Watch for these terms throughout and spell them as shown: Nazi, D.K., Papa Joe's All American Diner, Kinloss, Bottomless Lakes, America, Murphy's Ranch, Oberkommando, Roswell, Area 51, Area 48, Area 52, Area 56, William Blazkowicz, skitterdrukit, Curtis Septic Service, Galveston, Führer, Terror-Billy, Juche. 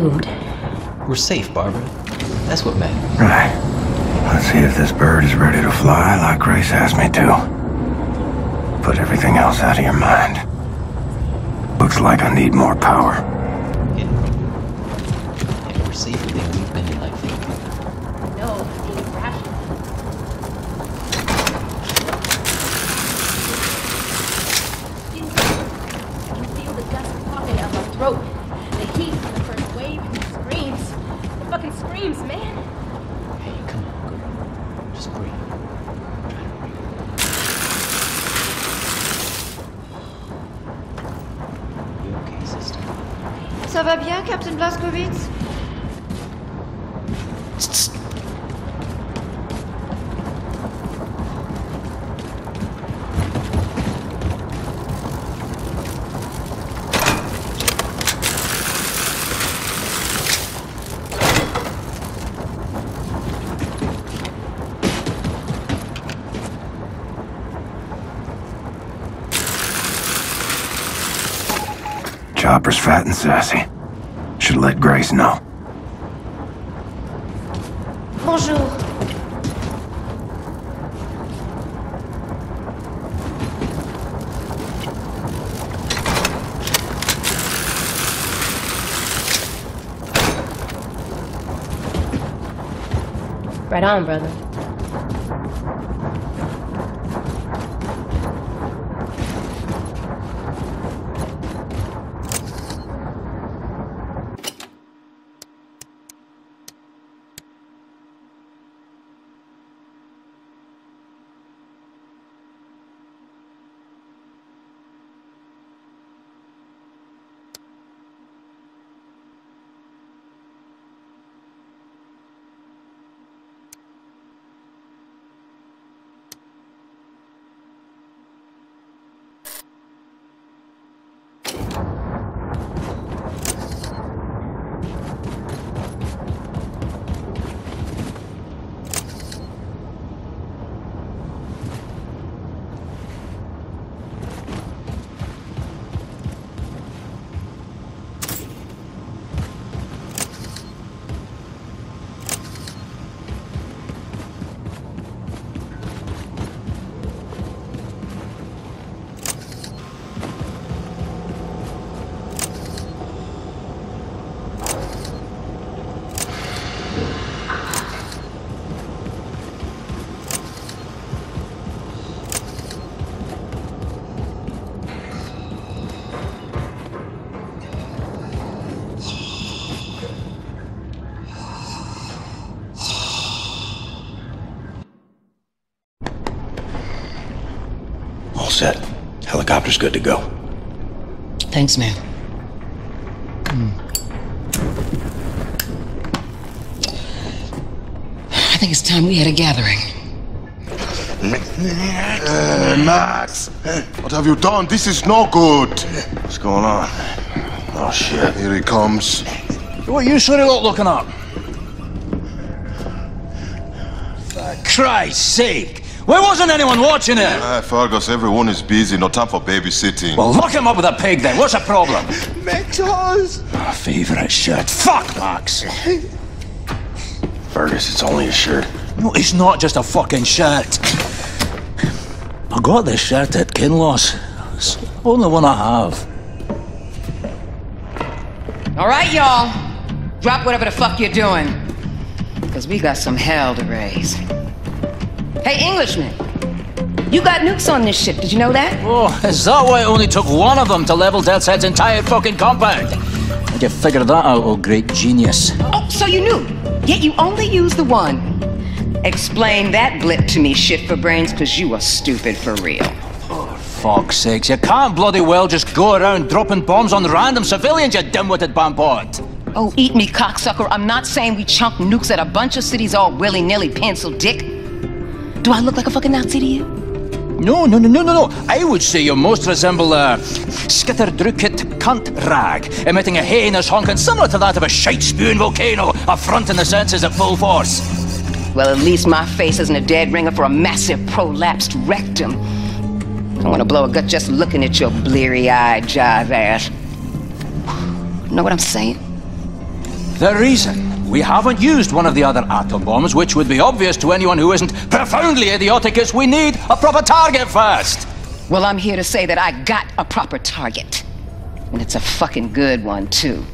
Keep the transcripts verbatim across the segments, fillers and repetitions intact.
food. We're safe, Barbara. That's what matters. Right. Let's see if this bird is ready to fly like Grace asked me to. Put everything else out of your mind. Looks like I need more power. And we're safer than we've been in, I think. No, being rational. I can feel the dust popping out my throat. The heat from the first wave and the screams. The fucking screams, man. Hey, come on, girl. Just breathe. Ça va bien, Captain Blazkowicz? Chopper's fat and sassy. Should let Grace know. Bonjour. Right on, brother. Set. Helicopter's good to go. Thanks, man. Hmm. I think it's time we had a gathering. Uh, Max! What have you done? This is no good! What's going on? Oh, shit. Here he comes. What are you sure not looking at? For Christ's sake! Where wasn't anyone watching it? Ah, Fergus, everyone is busy. No time for babysitting. Well, lock him up with a pig then. What's the problem? Mentos! My favorite shirt. Fuck, Max! Fergus, it's only a shirt. No, it's not just a fucking shirt. I got this shirt at Kinloss. It's the only one I have. All right, y'all. Drop whatever the fuck you're doing. Because we got some hell to raise. Hey, Englishman, you got nukes on this ship, did you know that? Oh, is that why it only took one of them to level Death's Head's entire fucking compound? How'd you figure that out, oh great genius? Oh, so you knew, yet you only used the one. Explain that blip to me, shit for brains, because you are stupid for real. For fuck's sakes, you can't bloody well just go around dropping bombs on random civilians, you dimwitted bambot. Oh, eat me, cocksucker, I'm not saying we chunk nukes at a bunch of cities all willy-nilly, pencil dick. Do I look like a fucking Nazi to you? No, no, no, no, no, no. I would say you most resemble a skitterdrukit cunt rag, emitting a heinous honking similar to that of a shite-spewing volcano, affronting the senses at full force. Well, at least my face isn't a dead ringer for a massive prolapsed rectum. I want to blow a gut just looking at your bleary-eyed jive ass. Know what I'm saying? The reason we haven't used one of the other atom bombs, which would be obvious to anyone who isn't profoundly idiotic, is we need a proper target first. Well, I'm here to say that I got a proper target. And it's a fucking good one, too.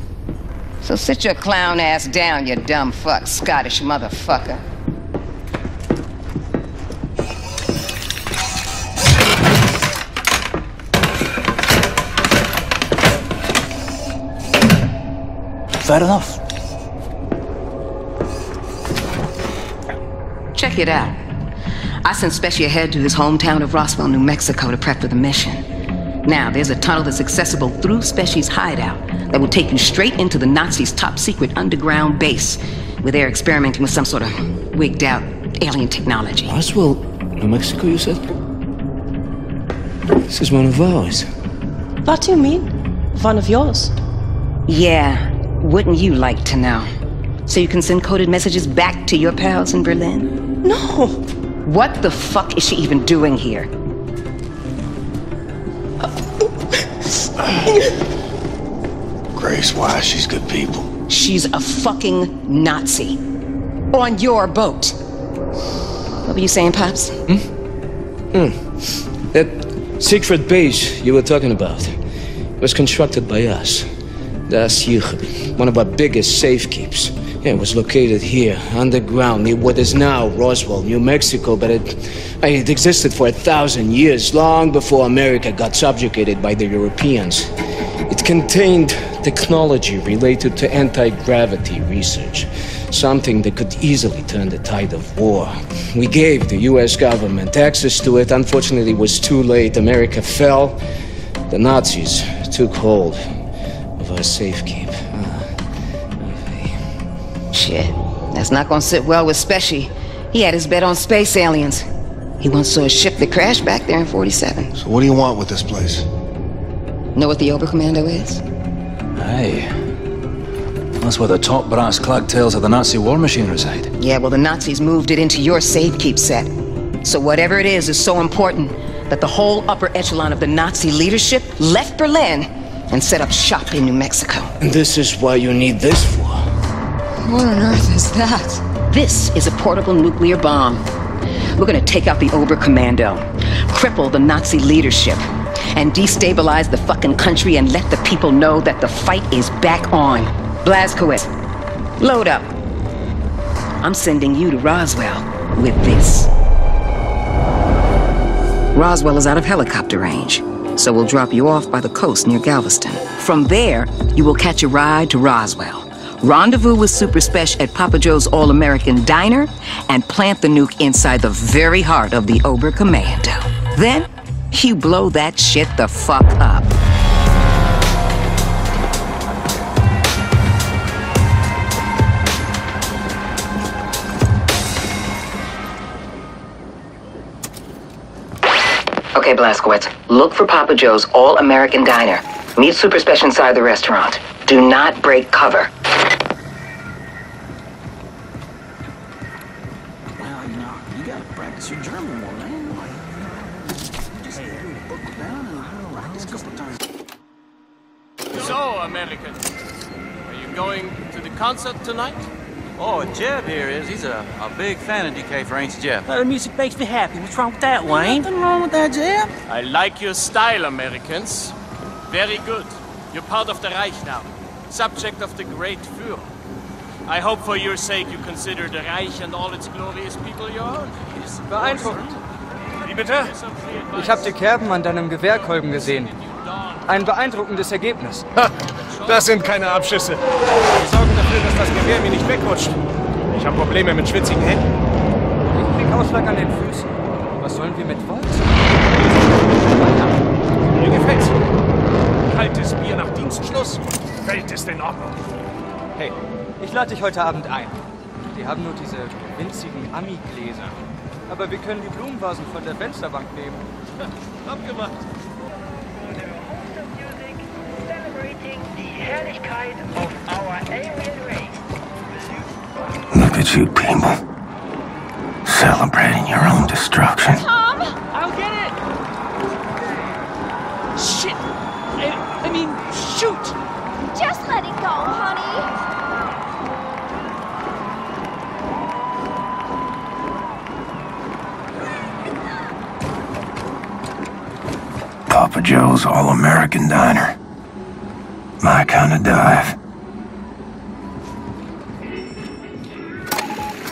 So sit your clown ass down, you dumb fuck Scottish motherfucker. Fair enough. Check it out. I sent Specie ahead to his hometown of Roswell, New Mexico to prep for the mission. Now, there's a tunnel that's accessible through Specie's hideout that will take you straight into the Nazis' top-secret underground base, where they're experimenting with some sort of wigged-out alien technology. Roswell, New Mexico, you said? This is one of ours. What do you mean? One of yours? Yeah. Wouldn't you like to know? So you can send coded messages back to your pals in Berlin? No! What the fuck is she even doing here? Grace, why? She's good people. She's a fucking Nazi. On your boat. What were you saying, Pops? Hmm? Hmm. That secret base you were talking about was constructed by us. Das Juche, one of our biggest safe keeps. Yeah, it was located here, underground, near what is now Roswell, New Mexico, but it, it existed for a thousand years, long before America got subjugated by the Europeans. It contained technology related to anti-gravity research, something that could easily turn the tide of war. We gave the U S government access to it. Unfortunately, it was too late. America fell. The Nazis took hold. A safe keep. Uh, okay. Shit, that's not gonna sit well with Specie. He had his bet on space aliens. He once saw a ship that crashed back there in forty-seven. So what do you want with this place? Know what the Oberkommando is? Aye. That's where the top brass clagtails of the Nazi war machine reside. Yeah, well the Nazis moved it into your safe keep set. So whatever it is is so important that the whole upper echelon of the Nazi leadership left Berlin and set up shop in New Mexico. And this is why you need this for? What on earth is that? This is a portable nuclear bomb. We're gonna take out the Oberkommando, cripple the Nazi leadership, and destabilize the fucking country and let the people know that the fight is back on. Blazkowicz, load up. I'm sending you to Roswell with this. Roswell is out of helicopter range. So we'll drop you off by the coast near Galveston. From there, you will catch a ride to Roswell. Rendezvous with Super Spec at Papa Joe's All American Diner and plant the nuke inside the very heart of the Oberkommando. Then, you blow that shit the fuck up. Okay, Blazkowicz, look for Papa Joe's All American Diner. Meet Super Spec inside the restaurant. Do not break cover. Well, you know, you gotta practice your German more, man. Like, you know, just hey, book down and practice a couple times. So, American, are you going to the concert tonight? Oh, Jeb here is. He's a, a big fan of D K for Ain't Jeb. Well, the music makes me happy. What's wrong with that, Wayne? Nothing wrong with that, Jeb. I like your style, Americans. Very good. You're part of the Reich now. Subject of the great Führer. I hope for your sake you consider the Reich and all its glorious people your own. Beeindruckend. Wie bitte? Ich hab die Kerben an deinem Gewehrkolben gesehen. Ein beeindruckendes Ergebnis. Ha! Das sind keine Abschüsse. Wir sorgen dafür, dass das Gewehr mir nicht wegrutscht. Ich habe Probleme mit schwitzigen Händen. Ich krieg Ausschlag an den Füßen. Was sollen wir mit Wolf? Mir gefällt's. Kaltes Bier nach Dienstschluss. Welt ist in Ordnung. Hey, ich lade dich heute Abend ein. Die haben nur diese winzigen Ami-Gläser. Aber wir können die Blumenvasen von der Fensterbank nehmen. Abgemacht. Look at you people, celebrating your own destruction. Tom! I'll get it! Shit! I, I mean, shoot! Just let it go, honey! Papa Joe's All American Diner. My kind of dive.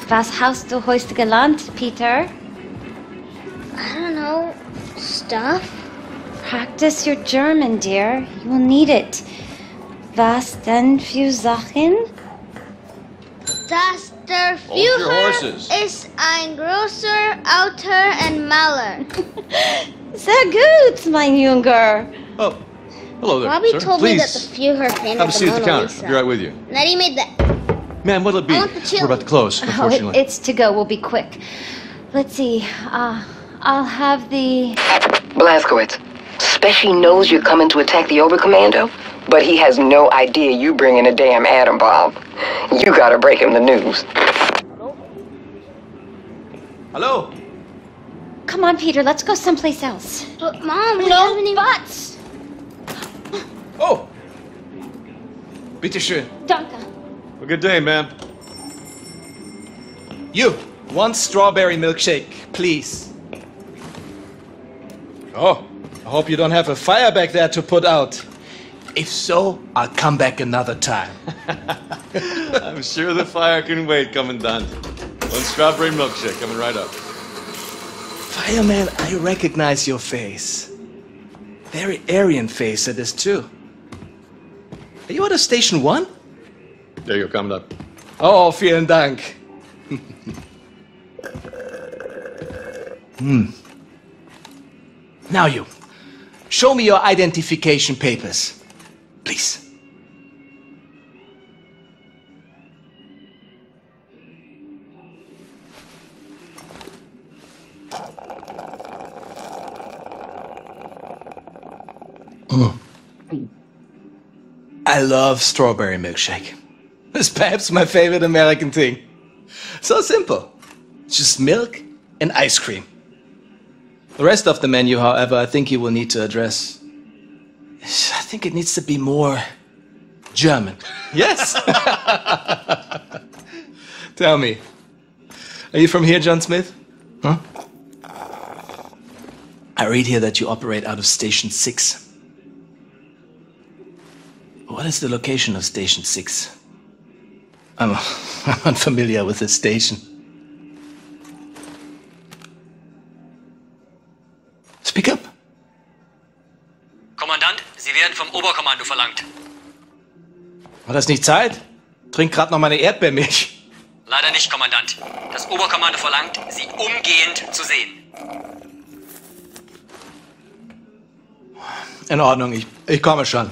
Was hast du heute gelernt, Peter? I don't know. Stuff? Practice your German, dear. You will need it. Was denn für Sachen? Das der Führer ist ein großer Autor und Maler. Sehr gut, mein Junger. Oh, hello there, Robbie sir. told Please. me that the Führer painted Have a seat the Mona at the counter. Lisa. I'll be right with you. And that he made that. Ma'am, what'll it be? I want the chili. We're about to close, unfortunately. Oh, it, it's to go. We'll be quick. Let's see. Uh, I'll have the... Blazkowicz. Specie knows you're coming to attack the Oberkommando, but he has no idea you bring in a damn atom bomb. You gotta break him the news. Hello? Come on, Peter. Let's go someplace else. But, Mom, we no haven't even... butts. Oh! Bitte schön. Danke. Well, good day, ma'am. You, one strawberry milkshake, please. Oh, I hope you don't have a fire back there to put out. If so, I'll come back another time. I'm sure the fire can wait, Commandant. One strawberry milkshake coming right up. Fireman, I recognize your face. Very Aryan face it is, too. Are you out of Station one? There you go, Commandant. Oh, vielen Dank. hmm. Now you. Show me your identification papers, please. Mm. I love strawberry milkshake. It's perhaps my favorite American thing. So simple. Just milk and ice cream. The rest of the menu, however, I think you will need to address. I think it needs to be more German. Yes! Tell me, are you from here, John Smith? Huh? I read here that you operate out of Station six. What is the location of Station six? I'm, I'm unfamiliar with this station. Speak up. Kommandant, Sie werden vom Oberkommando verlangt. War das nicht Zeit? Trink gerade noch meine Erdbeermilch. Leider nicht, Kommandant. Das Oberkommando verlangt, Sie umgehend zu sehen. In Ordnung, ich, ich komme schon.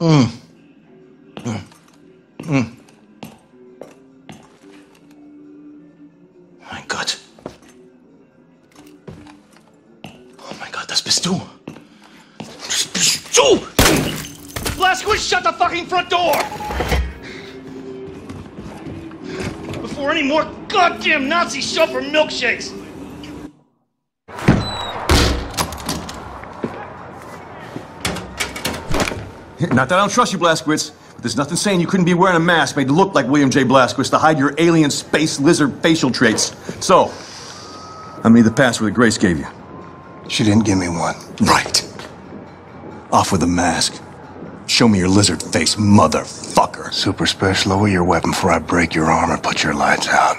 Mm. Mm. Mm. Mein Gott. Oh mein Gott, das bist du. Das bist du! Blazkowicz, shut the fucking front door! Before any more goddamn Nazi chauffeur milkshakes! Not that I don't trust you, Blazkowicz, but there's nothing saying you couldn't be wearing a mask made to look like William J. Blazkowicz to hide your alien space lizard facial traits. So, how many of the password that Grace gave you? She didn't give me one. Right. Off with the mask. Show me your lizard face, motherfucker. Super Special, lower your weapon before I break your arm and put your lights out.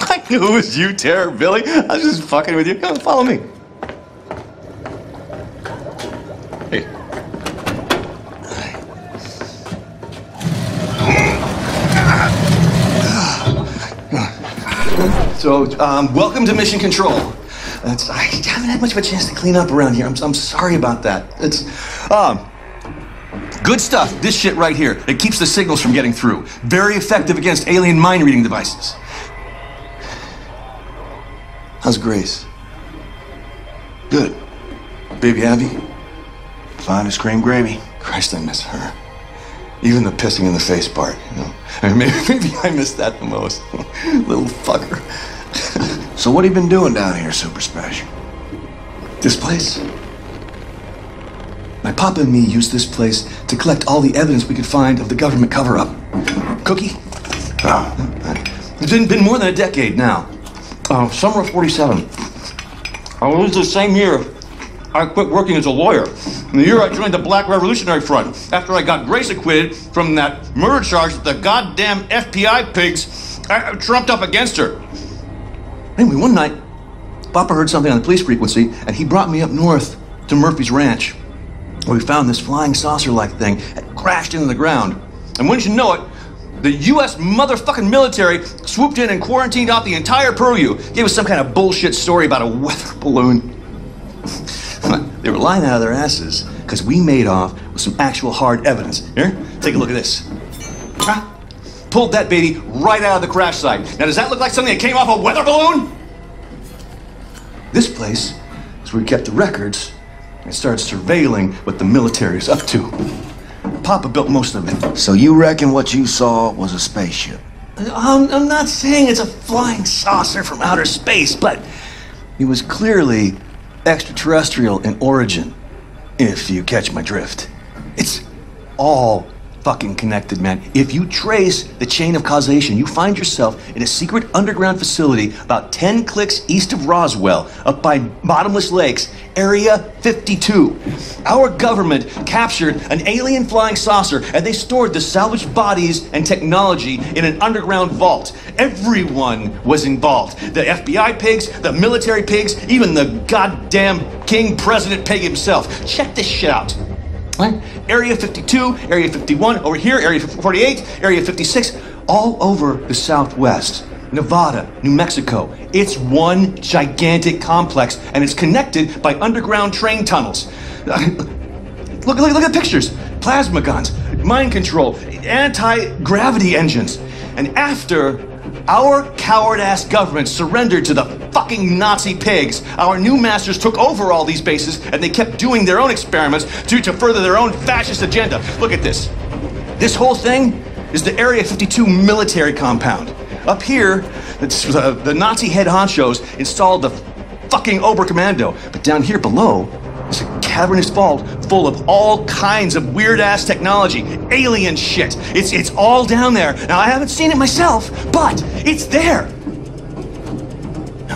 I knew it was you, Terror-Billy. I was just fucking with you. Come follow me. So, um, welcome to Mission Control. It's, I haven't had much of a chance to clean up around here. I'm, I'm sorry about that. It's, um, good stuff. This shit right here. It keeps the signals from getting through. Very effective against alien mind-reading devices. How's Grace? Good. Baby Abby? Fine as cream gravy. Christ, I miss her. Even the pissing in the face part, you know. I mean, maybe, maybe I missed that the most. Little fucker. So what have you been doing down here, Super Special? This place? My papa and me used this place to collect all the evidence we could find of the government cover-up. Cookie? Oh. It's been, been more than a decade now. Uh, summer of forty-seven. I was the same year I quit working as a lawyer. And the year I joined the Black Revolutionary Front, after I got Grace acquitted from that murder charge that the goddamn F B I pigs uh, trumped up against her. Anyway, one night, Papa heard something on the police frequency, and he brought me up north to Murphy's Ranch, where we found this flying saucer-like thing that crashed into the ground. And wouldn't you know it, the U S motherfucking military swooped in and quarantined off the entire Peru. Gave us some kind of bullshit story about a weather balloon. They were lying out of their asses, because we made off with some actual hard evidence. Here, take a look at this. Ah, pulled that baby right out of the crash site. Now, does that look like something that came off a weather balloon? This place is where we kept the records and started surveilling what the military is up to. Papa built most of it. So you reckon what you saw was a spaceship? I'm, I'm not saying it's a flying saucer from outer space, but it was clearly extraterrestrial in origin, if you catch my drift. It's all fucking connected, man. If you trace the chain of causation, you find yourself in a secret underground facility about ten clicks east of Roswell, up by Bottomless Lakes, Area fifty-two. Our government captured an alien flying saucer, and they stored the salvaged bodies and technology in an underground vault. Everyone was involved. The F B I pigs, the military pigs, even the goddamn King President Pig himself. Check this shit out. Right? Area fifty-two, Area fifty-one, over here, Area forty-eight, Area fifty-six, all over the Southwest, Nevada, New Mexico. It's one gigantic complex, and it's connected by underground train tunnels. Look, look, look at the pictures. Plasma guns, mind control, anti-gravity engines. And after our coward-ass government surrendered to the fucking Nazi pigs, our new masters took over all these bases, and they kept doing their own experiments to, to further their own fascist agenda. Look at this. This whole thing is the Area fifty-two military compound. Up here, it's, uh, the Nazi head honchos installed the fucking Oberkommando. But down here below is a cavernous vault full of all kinds of weird-ass technology, alien shit. It's, it's all down there. Now, I haven't seen it myself, but it's there.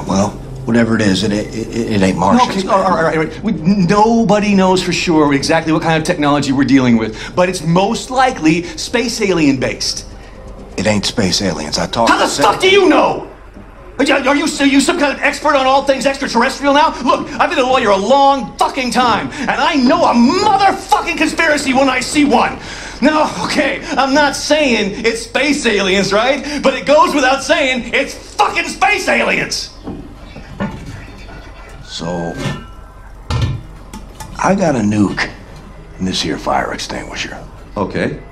Well, whatever it is, it, it, it, it ain't Martians. No, okay, all right, all right. We, nobody knows for sure exactly what kind of technology we're dealing with, but it's most likely space alien-based. It ain't space aliens. I talked. How the fuck do you know? Are you, are, you, are you some kind of expert on all things extraterrestrial now? Look, I've been a lawyer a long fucking time, and I know a motherfucking conspiracy when I see one. Now, okay, I'm not saying it's space aliens, right? But it goes without saying it's fucking space aliens. So, I got a nuke in this here fire extinguisher. Okay.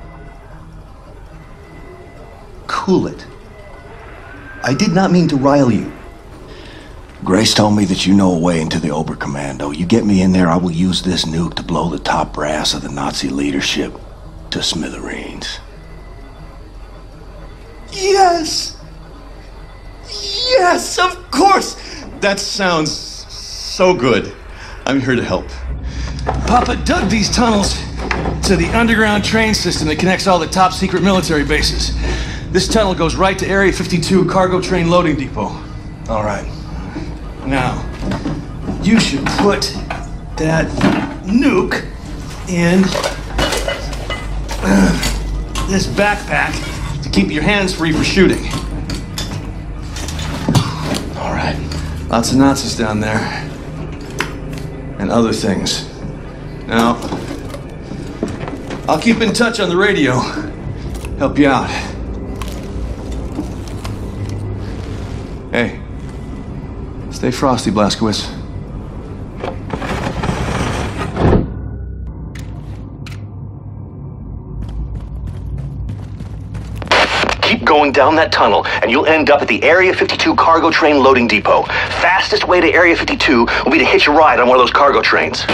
Cool it. I did not mean to rile you. Grace told me that you know a way into the Oberkommando. You get me in there, I will use this nuke to blow the top brass of the Nazi leadership to smithereens. Yes! Yes, of course! That sounds so good. I'm here to help. Papa dug these tunnels to the underground train system that connects all the top secret military bases. This tunnel goes right to Area fifty-two cargo train loading depot. All right. Now, you should put that nuke in uh, this backpack to keep your hands free for shooting. All right. Lots of Nazis down there. And other things. Now, I'll keep in touch on the radio. Help you out. Hey, stay frosty, Blazkowicz. Keep going down that tunnel, and you'll end up at the Area fifty-two cargo train loading depot. Fastest way to Area fifty-two will be to hitch a ride on one of those cargo trains.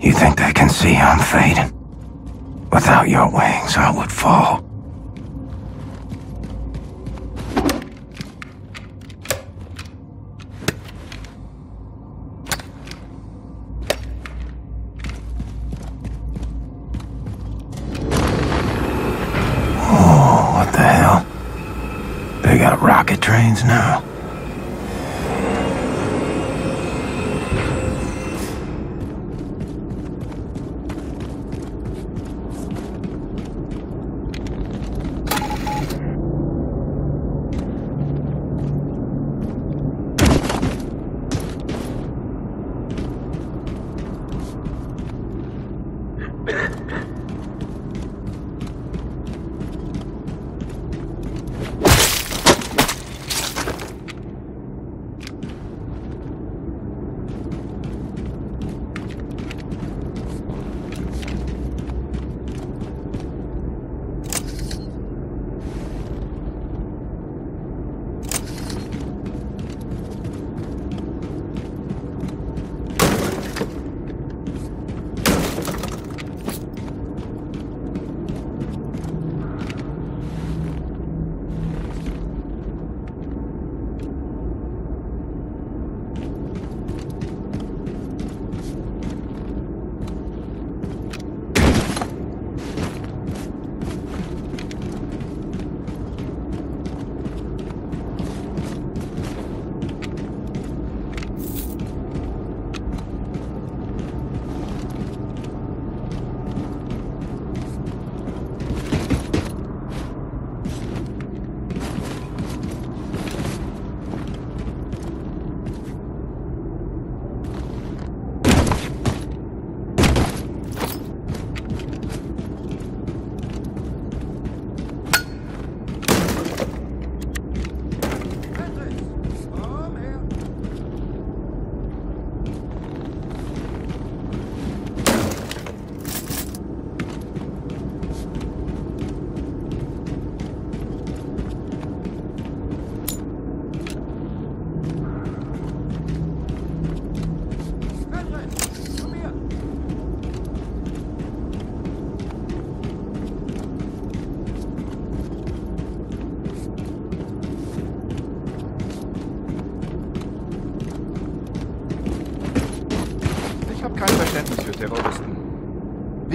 You think they can see I'm fading? Without your wings, I would fall. means now.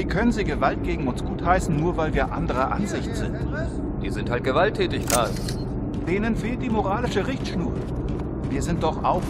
Können Sie Gewalt gegen uns gutheißen, nur weil wir anderer Ansicht sind? Die sind halt gewalttätig, Karl. Denen fehlt die moralische Richtschnur. Wir sind doch auch...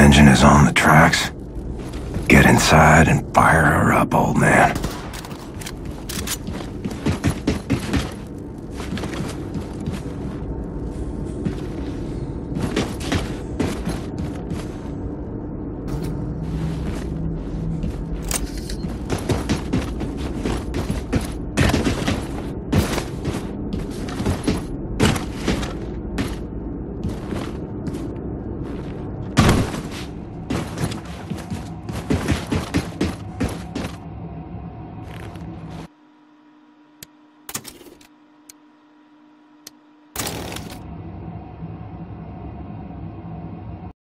engine is on the tracks. Get inside and fire her up, old man.